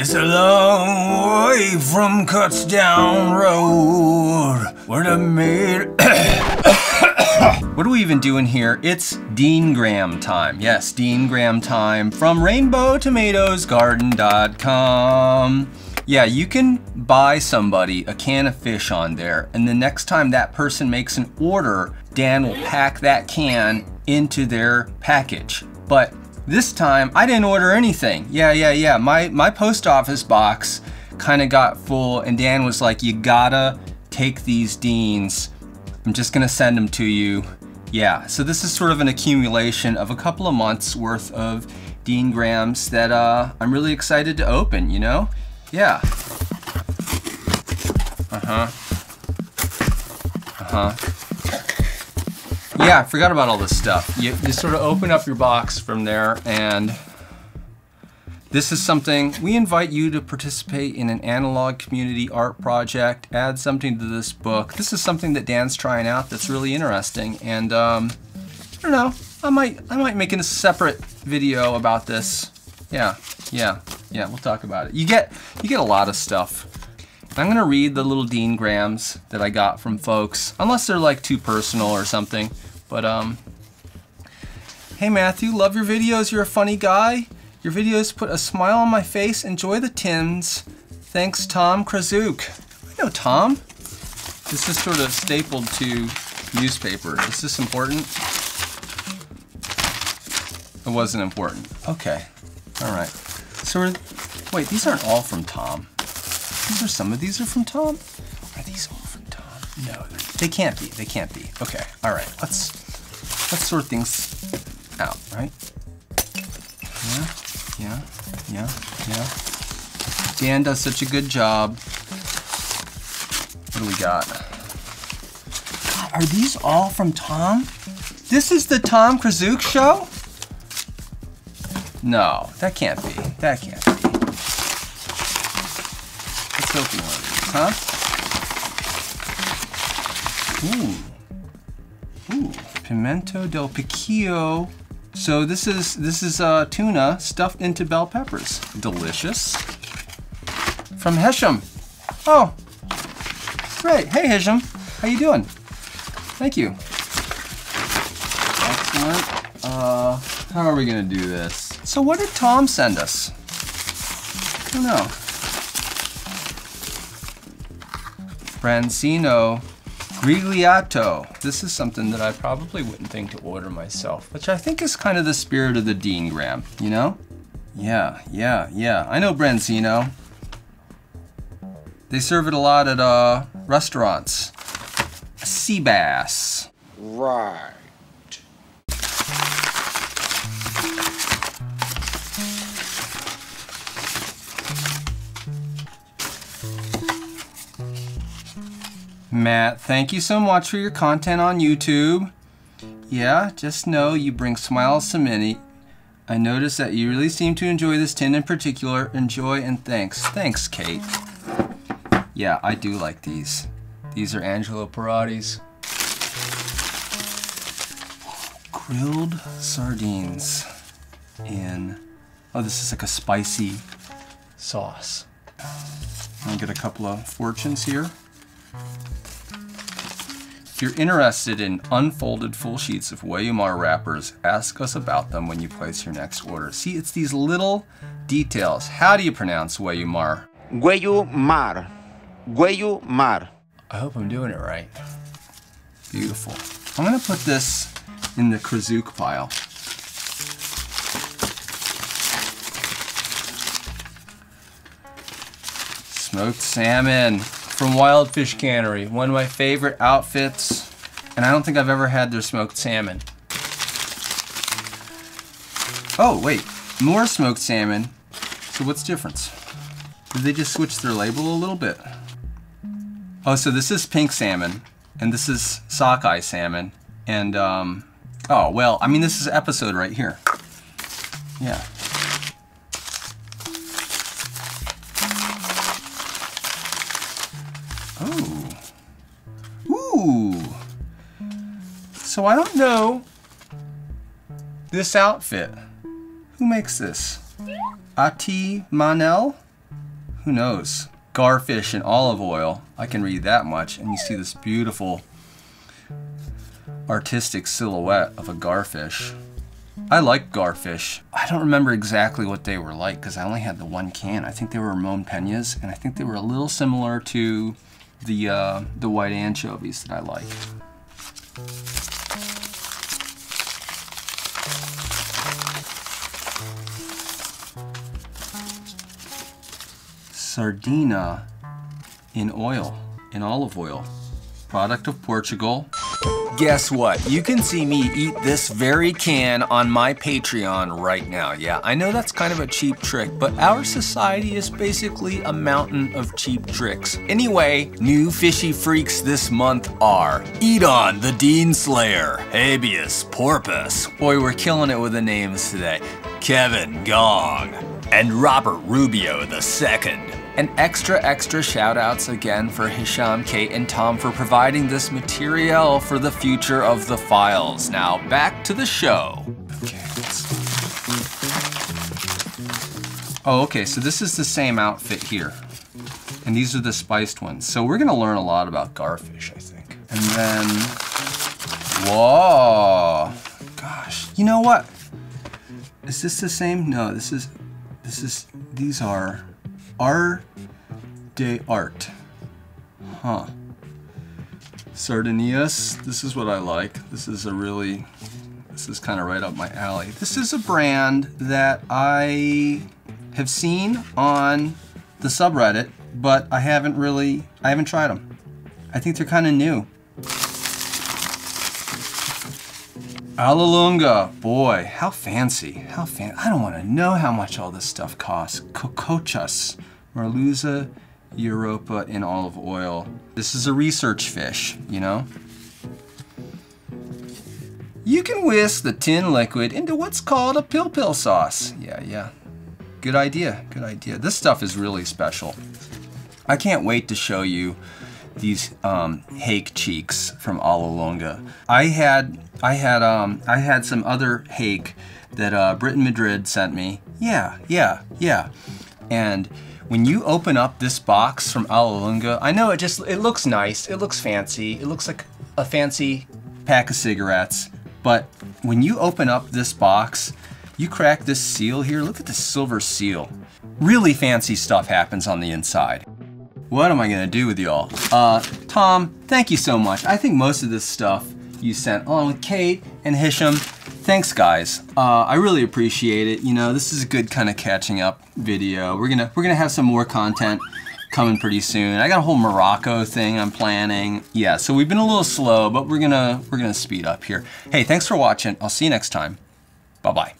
It's a long way from Cutsdown Road, where the What are we even doing here? It's DeanGram time. Yes, DeanGram time from rainbowtomatoesgarden.com. Yeah, you can buy somebody a can of fish on there, and the next time that person makes an order, Dan will pack that can into their package. But this time, I didn't order anything. Yeah. My post office box kind of got full, and Dan was like, you gotta take these Deans. I'm just gonna send them to you. Yeah, so this is sort of an accumulation of a couple of months worth of DeanGrams that I'm really excited to open, you know? Yeah. Yeah, I forgot about all this stuff. You sort of open up your box from there, and this is something, we invite you to participate in an analog community art project, add something to this book. This is something that Dan's trying out that's really interesting, and I don't know, I might make a separate video about this. Yeah, we'll talk about it. You get a lot of stuff. I'm gonna read the little DeanGrams that I got from folks, unless they're like too personal or something. But hey Matthew, love your videos, you're a funny guy. Your videos put a smile on my face, enjoy the tins. Thanks, Tom Krizuk. I know Tom. This is sort of stapled to newspaper. Is this important? It wasn't important, okay. All right, so we're, wait, these aren't all from Tom. These are, some of these are from Tom? Are these all from Tom? No, they can't be. Okay, all right, let's sort things out, right? Yeah. Dan does such a good job. What do we got? God, are these all from Tom? This is the Tom Krizuk show? No, that can't be. Let's open one of these, huh? Ooh, pimento del piquillo. So this is tuna stuffed into bell peppers. Delicious. From Hesham. Oh, great. Hey Hesham, how you doing? Thank you. Excellent. How are we gonna do this? So what did Tom send us? I don't know. Branzino, Grigliato. This is something that I probably wouldn't think to order myself, which I think is kind of the spirit of the DeanGram, you know? Yeah. I know Branzino. They serve it a lot at restaurants. Sea bass. Right. Matt, thank you so much for your content on YouTube. Yeah, just know you bring smiles to many. I noticed that you really seem to enjoy this tin in particular. Enjoy and thanks. Thanks, Kate. Yeah, I do like these. These are Angelo Parati's. Grilled sardines in, oh, this is like a spicy sauce. I'll get a couple of fortunes here. If you're interested in unfolded full sheets of wayumar wrappers, ask us about them when you place your next order. See, it's these little details. How do you pronounce wayumar? Wayumar. Wayumar. I hope I'm doing it right. Beautiful. I'm gonna put this in the Krizuk pile. Smoked salmon. From Wildfish Cannery, one of my favorite outfits, and I don't think I've ever had their smoked salmon. Oh, wait, more smoked salmon. So what's the difference? Did they just switch their label a little bit? Oh, so this is pink salmon, and this is sockeye salmon, and oh, well, I mean, this is an episode right here. Yeah. Oh, ooh. So I don't know this outfit. Who makes this? Ati Manel? who knows, garfish and olive oil. I can read that much. And you see this beautiful artistic silhouette of a garfish. I like garfish. I don't remember exactly what they were like because I only had the one can. I think they were Ramon Peñas, and I think they were a little similar to the white anchovies that I like. Sardina in oil, in olive oil, product of Portugal. Guess what? You can see me eat this very can on my Patreon right now. Yeah, I know that's kind of a cheap trick, but our society is basically a mountain of cheap tricks. Anyway, new fishy freaks this month are Edon the Dean Slayer, Habeas Porpoise. Boy, we're killing it with the names today. Kevin Gong and Robert Rubio II. And extra shout-outs again for Hesham, Kate, and Tom for providing this material for the future of the files. Now, back to the show. Okay, okay, so this is the same outfit here. And these are the spiced ones. So we're gonna learn a lot about garfish, I think. And then, whoa, gosh. You know what? Is this the same? No, these are Art De Art, huh? Sardinias, this is what I like. This is kind of right up my alley. This is a brand that I have seen on the subreddit, but I haven't tried them. I think they're kind of new. Alalunga, boy, how fancy, I don't want to know how much all this stuff costs. Cocochas, Merluza, Europa in olive oil. This is a research fish, you know? You can whisk the tin liquid into what's called a pil-pil sauce. Yeah, yeah, good idea, good idea. This stuff is really special. I can't wait to show you these hake cheeks from Alalunga. I had some other hake that Britain Madrid sent me. Yeah, yeah, yeah. And when you open up this box from Alalunga, I know it looks nice, it looks fancy, it looks like a fancy pack of cigarettes. But when you open up this box, you crack this seal here, look at this silver seal. Really fancy stuff happens on the inside. What am I gonna do with y'all? Tom, thank you so much. I think most of this stuff you sent along with Kate and Hesham. Thanks guys, I really appreciate it. You know, this is a good kind of catching up video. We're gonna have some more content coming pretty soon. I got a whole Morocco thing I'm planning. Yeah, so we've been a little slow, but we're gonna speed up here. Hey, thanks for watching. I'll see you next time. Bye-bye.